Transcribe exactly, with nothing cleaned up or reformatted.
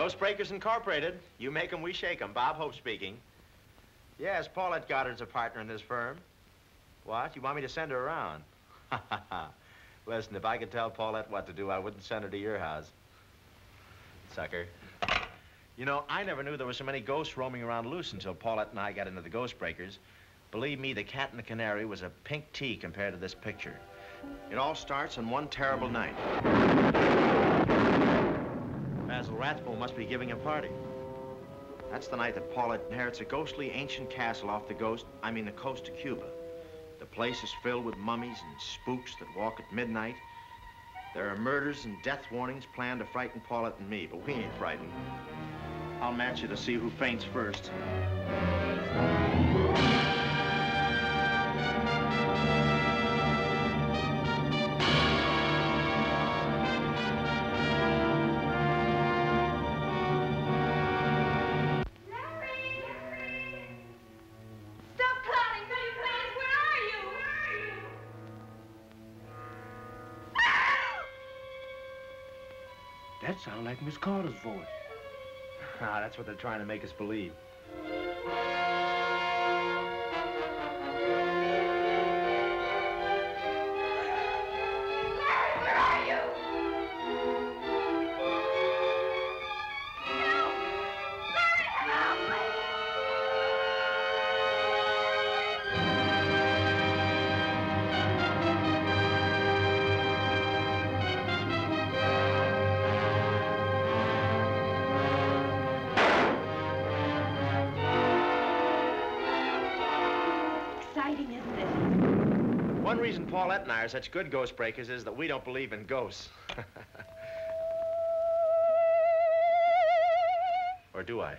Ghostbreakers Incorporated. You make 'em, we shake 'em. Bob Hope speaking. Yes, Paulette Goddard's a partner in this firm. What? You want me to send her around? Ha, ha, ha. Listen, if I could tell Paulette what to do, I wouldn't send her to your house. Sucker. You know, I never knew there were so many ghosts roaming around loose until Paulette and I got into the Ghost Breakers. Believe me, the Cat and the Canary was a pink tea compared to this picture. It all starts on one terrible night. Basil Rathbone must be giving a party. That's the night that Paulette inherits a ghostly ancient castle off the ghost, I mean the coast of Cuba. The place is filled with mummies and spooks that walk at midnight. There are murders and death warnings planned to frighten Paulette and me, but we ain't frightened. I'll match you to see who faints first. That sounds like Miss Carter's voice. Ah, that's what they're trying to make us believe. One reason Paulette and I are such good ghost breakers is that we don't believe in ghosts. Or do I?